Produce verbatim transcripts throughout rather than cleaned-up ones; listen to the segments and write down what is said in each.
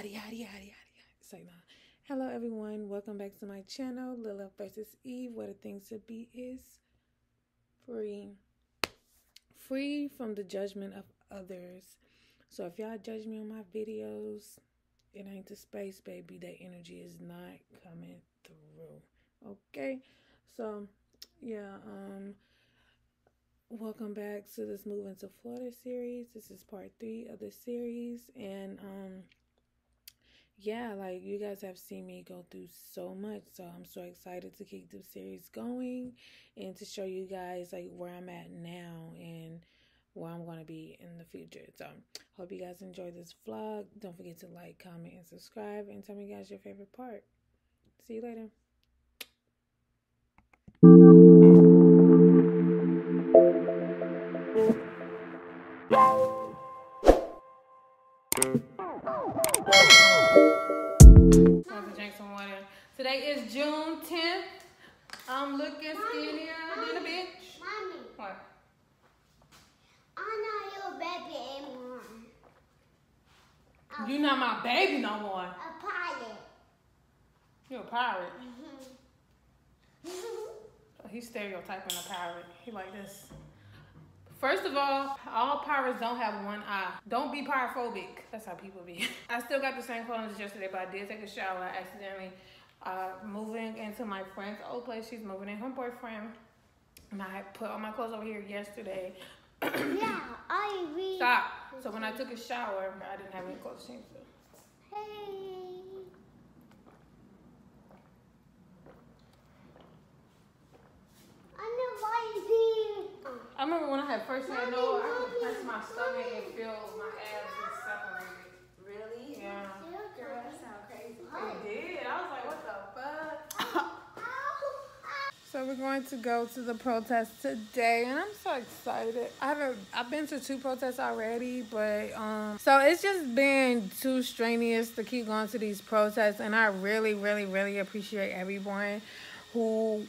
Howdy, howdy, howdy, howdy, howdy. Say nah. Hello, everyone. Welcome back to my channel, Lilith Versus Eve, where the things to be is free. Free from the judgment of others. So if y'all judge me on my videos, it ain't the space, baby. That energy is not coming through. Okay? So, yeah, um... welcome back to this Moving to Florida series. This is part three of the series, and um yeah, like you guys have seen me go through so much, so I'm so excited to keep this series going and to show you guys like where I'm at now and where I'm going to be in the future. So hope you guys enjoyed this vlog. Don't forget to like, comment, and subscribe, and tell me you guys your favorite part. See you later. Today is June tenth. I'm looking skinnier mommy, than a bitch. Mommy. What? I'm not your baby anymore. You're not my baby no more. A pirate. You're a pirate? Mm-hmm. Oh, he's stereotyping a pirate. He like this. First of all, all pirates don't have one eye. Don't be pyrophobic. That's how people be. I still got the same clothes as yesterday, but I did take a shower. I accidentally uh, moving into my friend's old place. She's moving in her boyfriend. And I put all my clothes over here yesterday. Yeah, I read. Stop. So when I took a shower, I didn't have any clothes changed. So. Hey. I remember when I had first had no, I could press my stomach and feel my abs and stuff. Really? Yeah. Girl, that sounds crazy. I did. I was like, what the fuck? So we're going to go to the protest today, and I'm so excited. I haven't, I've been to two protests already, but um, so it's just been too strenuous to keep going to these protests, and I really, really, really appreciate everyone who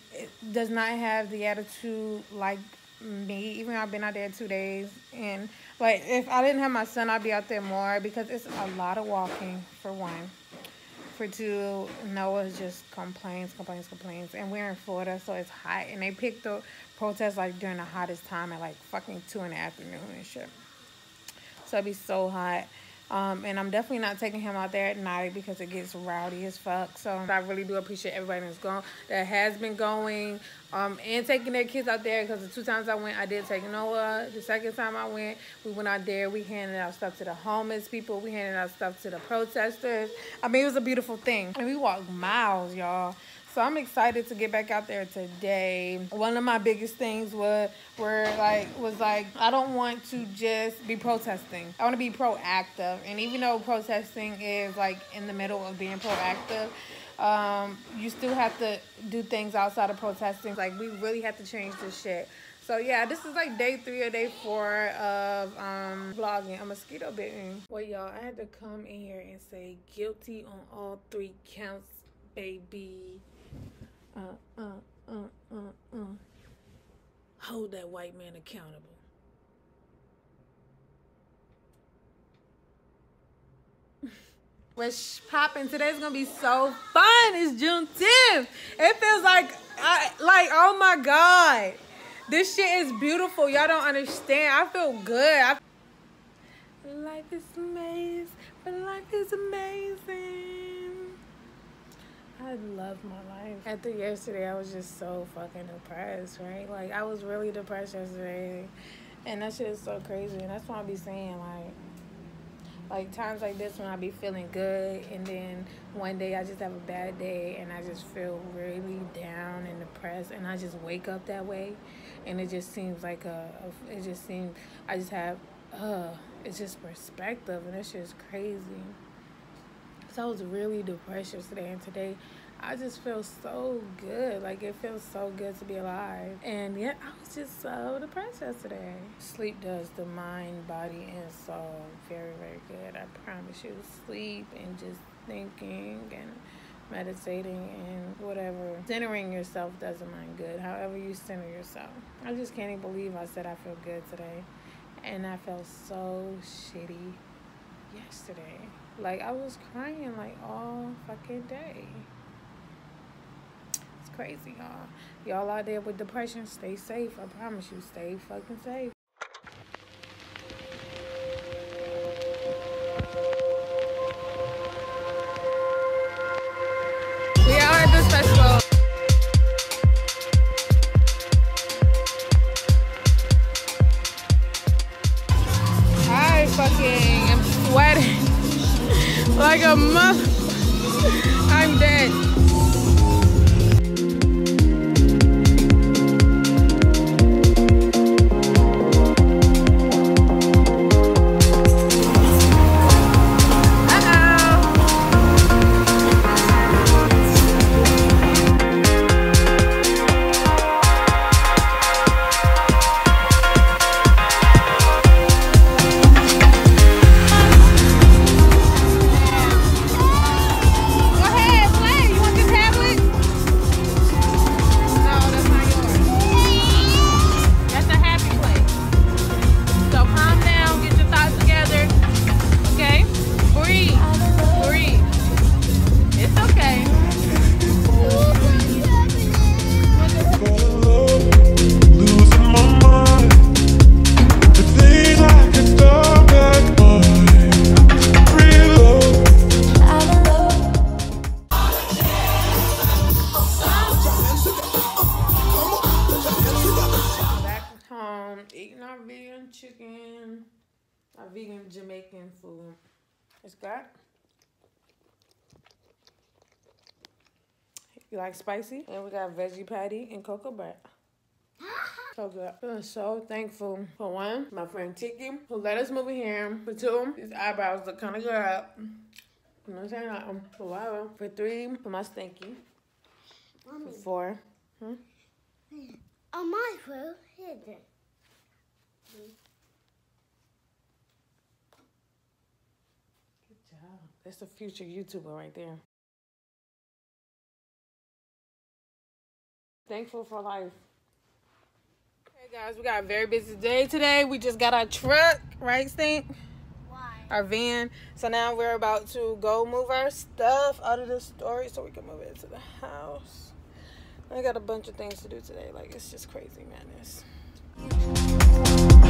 does not have the attitude like me. Even I've been out there two days, and like if I didn't have my son, I'd be out there more, because it's a lot of walking for one. For two, Noah just complains, complains, complains, and we're in Florida, so it's hot, and they picked the protest like during the hottest time at like fucking two in the afternoon and shit, so it'd be so hot. Um, and I'm definitely not taking him out there at night because it gets rowdy as fuck. So I really do appreciate everybody that's gone, that has been going, um, and taking their kids out there, because the two times I went, I did take Noah. The second time I went, we went out there. We handed out stuff to the homeless people. We handed out stuff to the protesters. I mean, it was a beautiful thing. And we walked miles, y'all. So I'm excited to get back out there today. One of my biggest things was, were like, was like, I don't want to just be protesting. I want to be proactive. And even though protesting is like in the middle of being proactive, um, you still have to do things outside of protesting. Like, we really have to change this shit. So yeah, this is like day three or day four of um, vlogging. A mosquito bit me. Well, y'all, I had to come in here and say guilty on all three counts, baby. Uh, uh, uh, uh, uh. Hold that white man accountable. What's poppin'? Today's gonna be so fun. It's June tenth. It feels like, I, like, oh my God. This shit is beautiful. Y'all don't understand. I feel good. I... Life is amazing, but life is amazing. I love my life. After yesterday, I was just so fucking depressed, right? Like, I was really depressed yesterday, and that shit is so crazy. And that's what I be saying, like, like times like this when I be feeling good, and then one day I just have a bad day, and I just feel really down and depressed, and I just wake up that way, and it just seems like a, a it just seems I just have, uh, it's just perspective, and that shit is crazy. So I was really depressed yesterday, and today I just feel so good. Like, it feels so good to be alive. And yet I was just so depressed yesterday. Sleep does the mind, body, and soul very, very good. I promise you. Sleep and just thinking and meditating and whatever. Centering yourself does the mind good. However you center yourself. I just can't even believe I said I feel good today. And I felt so shitty yesterday. Like, I was crying, like, all fucking day. It's crazy, y'all. Y'all out there with depression, stay safe. I promise you, stay fucking safe. We are at this festival. I fucking am sweating like a mother. I'm dead. Chicken, a vegan Jamaican food. It's good. You like spicy? And we got veggie patty and cocoa bread. So good. I'm so thankful for one, my friend Tiki, who let us move in here. For two, his eyebrows look kind of good up. You know what I'm saying? Like, um, for whatever. For three, for my stinky. For four. Hmm? Oh, my food. Here Good job. That's a future YouTuber right there. Thankful for life. Hey guys, we got a very busy day today. We just got our truck, right, Stink? Why? Our van. So now we're about to go move our stuff out of the storage so we can move it into the house. I got a bunch of things to do today. Like, it's just crazy madness. I'm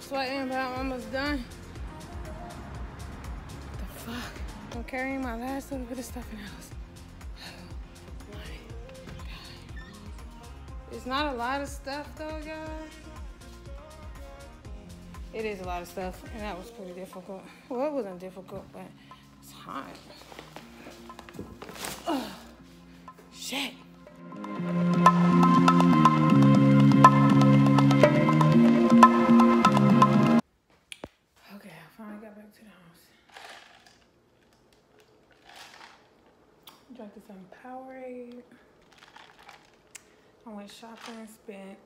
sweating, but I'm almost done. What the fuck? I'm carrying my last little bit of stuff in the house. Oh my God. It's not a lot of stuff though, guys. It is a lot of stuff, and that was pretty difficult. Well, it wasn't difficult, but it's hard. Oh, shit. Some Powerade. I went shopping and spent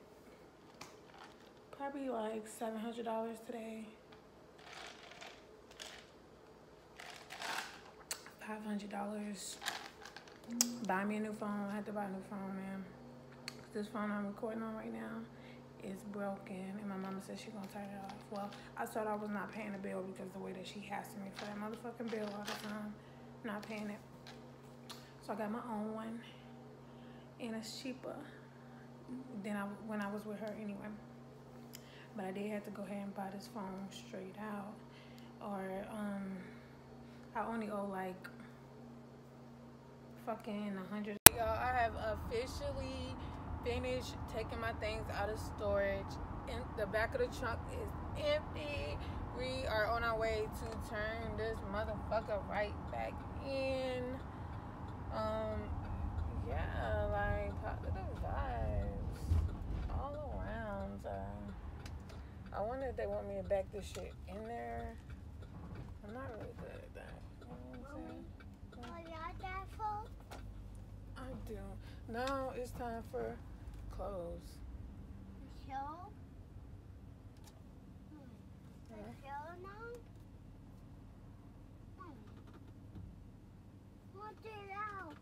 probably like seven hundred dollars today. five hundred dollars. Buy me a new phone. I had to buy a new phone, man. This phone I'm recording on right now is broken, and my mama said she's gonna turn it off. Well, I thought I was not paying the bill because the way that she hassles me for that motherfucking bill all the time, I'm not paying it. So I got my own one, and it's cheaper than I, when I was with her anyway. But I did have to go ahead and buy this phone straight out, or um, I only owe like fucking a hundred. Y'all, I have officially finished taking my things out of storage. In the back of the trunk is empty. We are on our way to turn this motherfucker right back in. Um, yeah, like, positive vibes all around. Uh, I wonder if they want me to back this shit in there. I'm not really good at that. You know what I'm saying? Well, I do. Now it's time for clothes. The show? Hmm. The show now? Hmm. What's it out?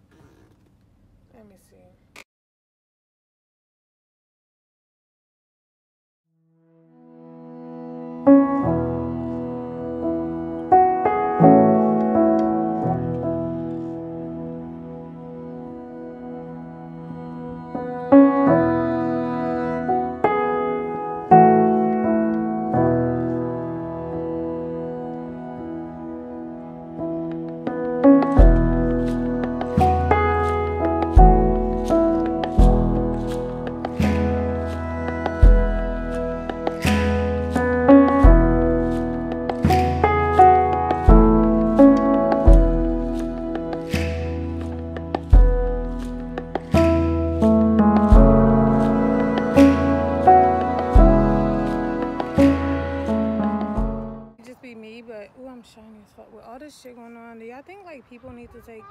Let me see. Shit going on. Do y'all think like people need to take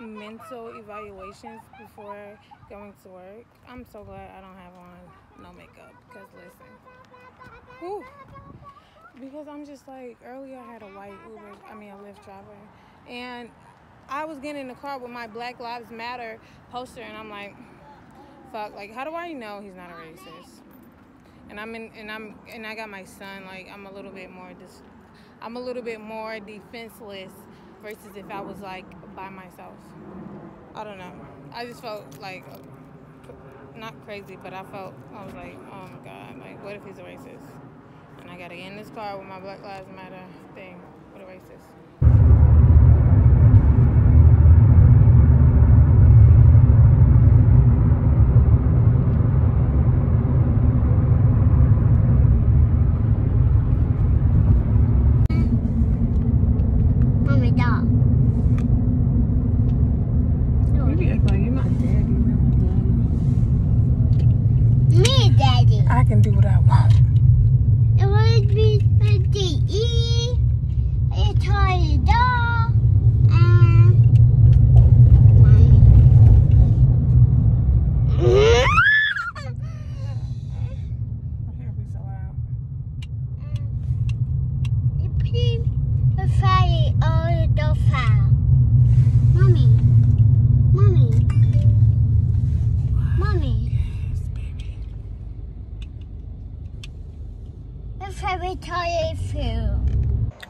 mental evaluations before going to work? I'm so glad I don't have on no makeup, because listen, whew, because I'm just like, earlier I had a white Uber, I mean a Lyft driver, and I was getting in the car with my Black Lives Matter poster, and I'm like, fuck, like how do I know he's not a racist? And I'm in, and I'm and I got my son, like I'm a little bit more dis. I'm a little bit more defenseless versus if I was like by myself. I don't know. I just felt like, not crazy, but I felt, I was like, oh my God, like what if he's a racist? And I gotta get in this car with my Black Lives Matter thing. What a racist.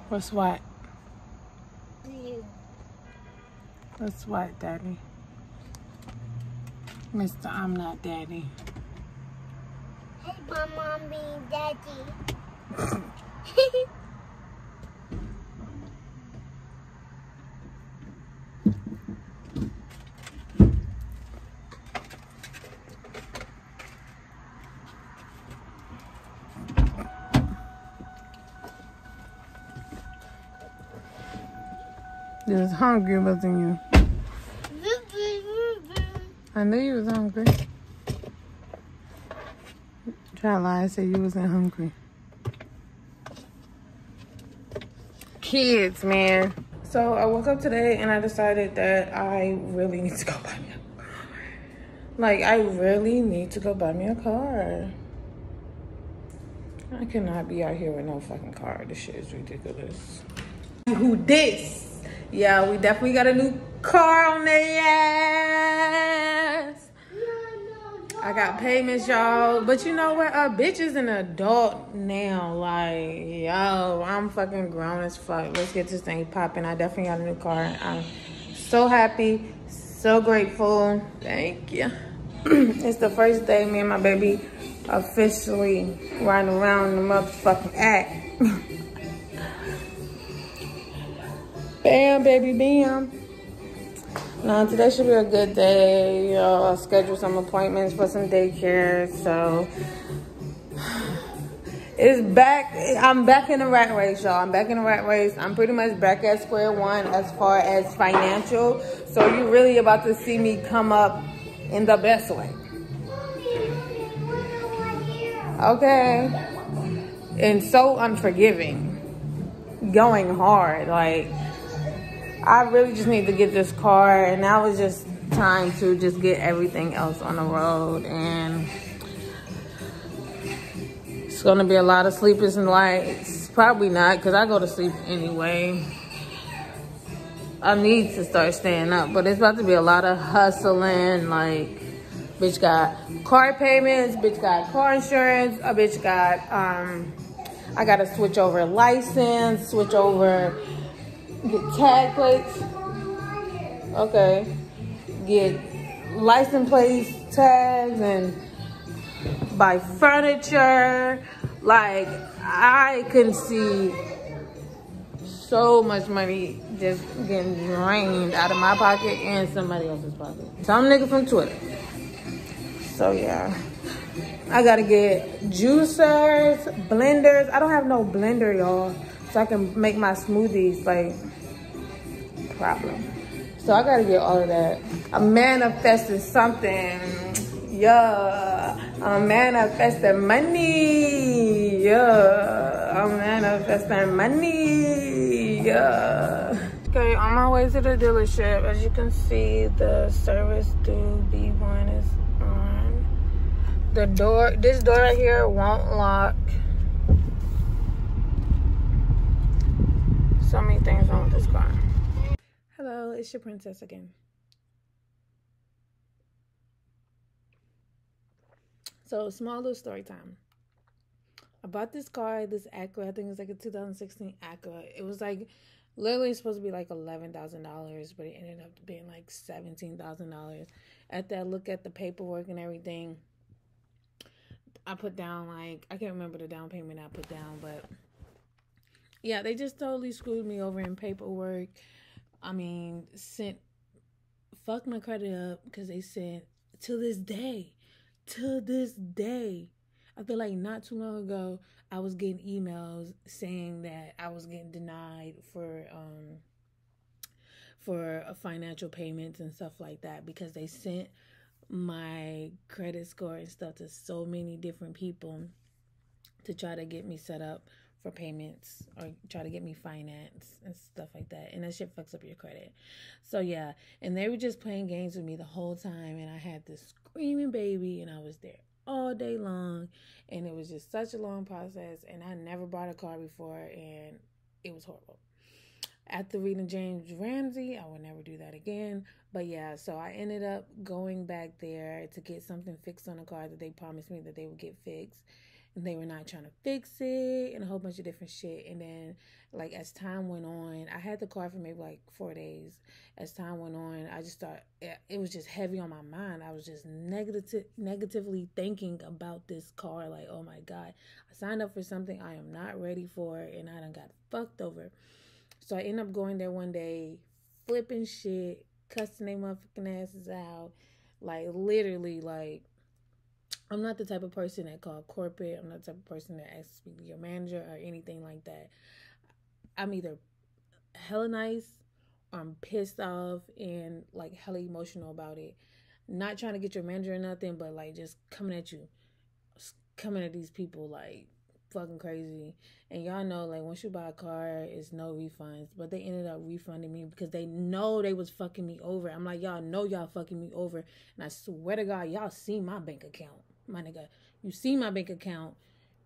Let's what? You. Let's what, Daddy? Mister I'm not Daddy. Hey, my mommy, Daddy. You was hungry, wasn't you? I knew you was hungry. Try to lie and say you wasn't hungry. Kids, man. So I woke up today and I decided that I really need to go buy me a car. Like, I really need to go buy me a car. I cannot be out here with no fucking car. This shit is ridiculous. Who this? Yeah, we definitely got a new car on their ass. I got payments, y'all. But you know what? A bitch is an adult now. Like, yo, I'm fucking grown as fuck. Let's get this thing popping. I definitely got a new car. I'm so happy, so grateful. Thank you. It's the first day me and my baby officially riding around the motherfucking act. Bam, baby, bam. Now, today should be a good day. Y'all, I scheduled some appointments for some daycare, so it's back. I'm back in the rat race, y'all. I'm back in the rat race. I'm pretty much back at square one as far as financial, so you're really about to see me come up in the best way. Okay. And so unforgiving. Going hard, like, I really just need to get this car, and I was just time to just get everything else on the road, and it's gonna be a lot of sleepers and lights. Probably not, because I go to sleep anyway. I need to start staying up, but it's about to be a lot of hustling. Like, bitch got car payments, bitch got car insurance, a bitch got, um, I gotta switch over license, switch over, get tag plates. Okay. Get license plates, tags, and buy furniture. Like, I can see so much money just getting drained out of my pocket and somebody else's pocket. Some nigga from Twitter. So yeah, I gotta get juicers, blenders. I don't have no blender, y'all, so I can make my smoothies, like, problem. So I gotta get all of that. I'm manifesting something, yeah. I'm manifesting money, yeah. I'm manifesting money, yeah. Okay, on my way to the dealership, as you can see, the service due B one is on. The door, this door right here won't lock. So many things wrong with this car. Hello, it's your princess again. So, small little story time. I bought this car, this Acura. I think it's like a two thousand sixteen Acura. It was like literally supposed to be like eleven thousand dollars, but it ended up being like seventeen thousand dollars. After I look at the paperwork and everything, I put down like, I can't remember the down payment I put down, but yeah, they just totally screwed me over in paperwork. I mean, sent, fucked my credit up, because they sent, to this day, to this day, I feel like not too long ago, I was getting emails saying that I was getting denied for, um, for financial payments and stuff like that, because they sent my credit score and stuff to so many different people to try to get me set up for payments or try to get me finance and stuff like that, and that shit fucks up your credit. So yeah, and they were just playing games with me the whole time, and I had this screaming baby, and I was there all day long, and it was just such a long process, and I never bought a car before, and it was horrible. After reading James Ramsey, I will never do that again. But yeah, so I ended up going back there to get something fixed on a car that they promised me that they would get fixed. They were not trying to fix it and a whole bunch of different shit. And then, like, as time went on, I had the car for maybe like four days. As time went on, I just thought it was just heavy on my mind. I was just negative, negatively thinking about this car. Like, oh my God, I signed up for something I am not ready for, and I done got fucked over. So I ended up going there one day, flipping shit, cussing their motherfucking asses out. Like, literally, like, I'm not the type of person that called corporate. I'm not the type of person that asks to speak to your manager or anything like that. I'm either hella nice or I'm pissed off and like hella emotional about it. Not trying to get your manager or nothing, but like just coming at you. Just coming at these people like fucking crazy. And y'all know like once you buy a car, it's no refunds. But they ended up refunding me because they know they was fucking me over. I'm like, y'all know y'all fucking me over. And I swear to God, y'all see my bank account. My nigga, you see my bank account,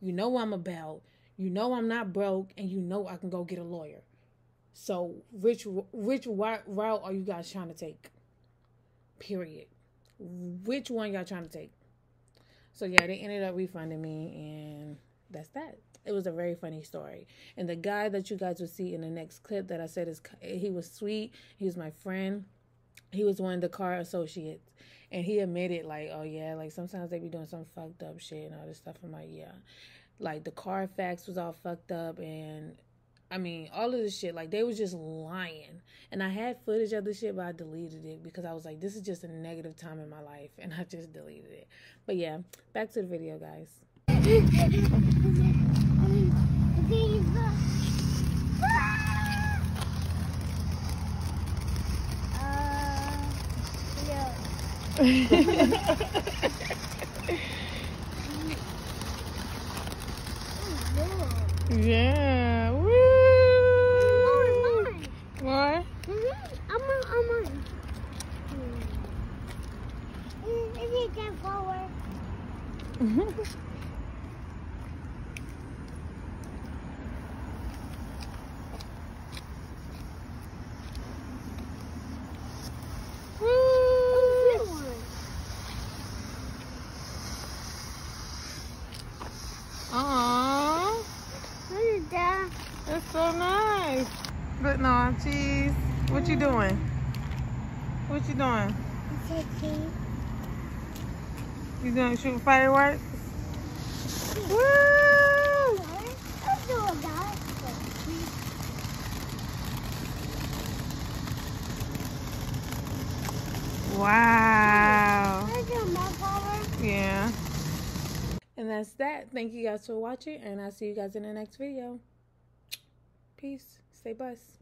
you know what I'm about, you know I'm not broke, and you know I can go get a lawyer. So, which, which route are you guys trying to take? Period. Which one y'all trying to take? So, yeah, they ended up refunding me, and that's that. It was a very funny story. And the guy that you guys will see in the next clip that I said, is he was sweet, he was my friend. He was one of the car associates, and he admitted, like, oh, yeah, like, sometimes they be doing some fucked up shit and all this stuff. I'm like, yeah. Like, the Carfax was all fucked up, and, I mean, all of this shit. Like, they was just lying. And I had footage of this shit, but I deleted it because I was like, this is just a negative time in my life, and I just deleted it. But, yeah, back to the video, guys. Yeah. Woo. More, more. What? Mm-hmm. I'm on, I'm on. Aww. Look at that. That's so nice. But no, cheese. What you doing? What you doing? Taking. You gonna shoot fireworks? Woo! Let's do a guy. Wow. Yeah. And that's that. Thank you guys for watching, and I'll see you guys in the next video. Peace. Stay blessed.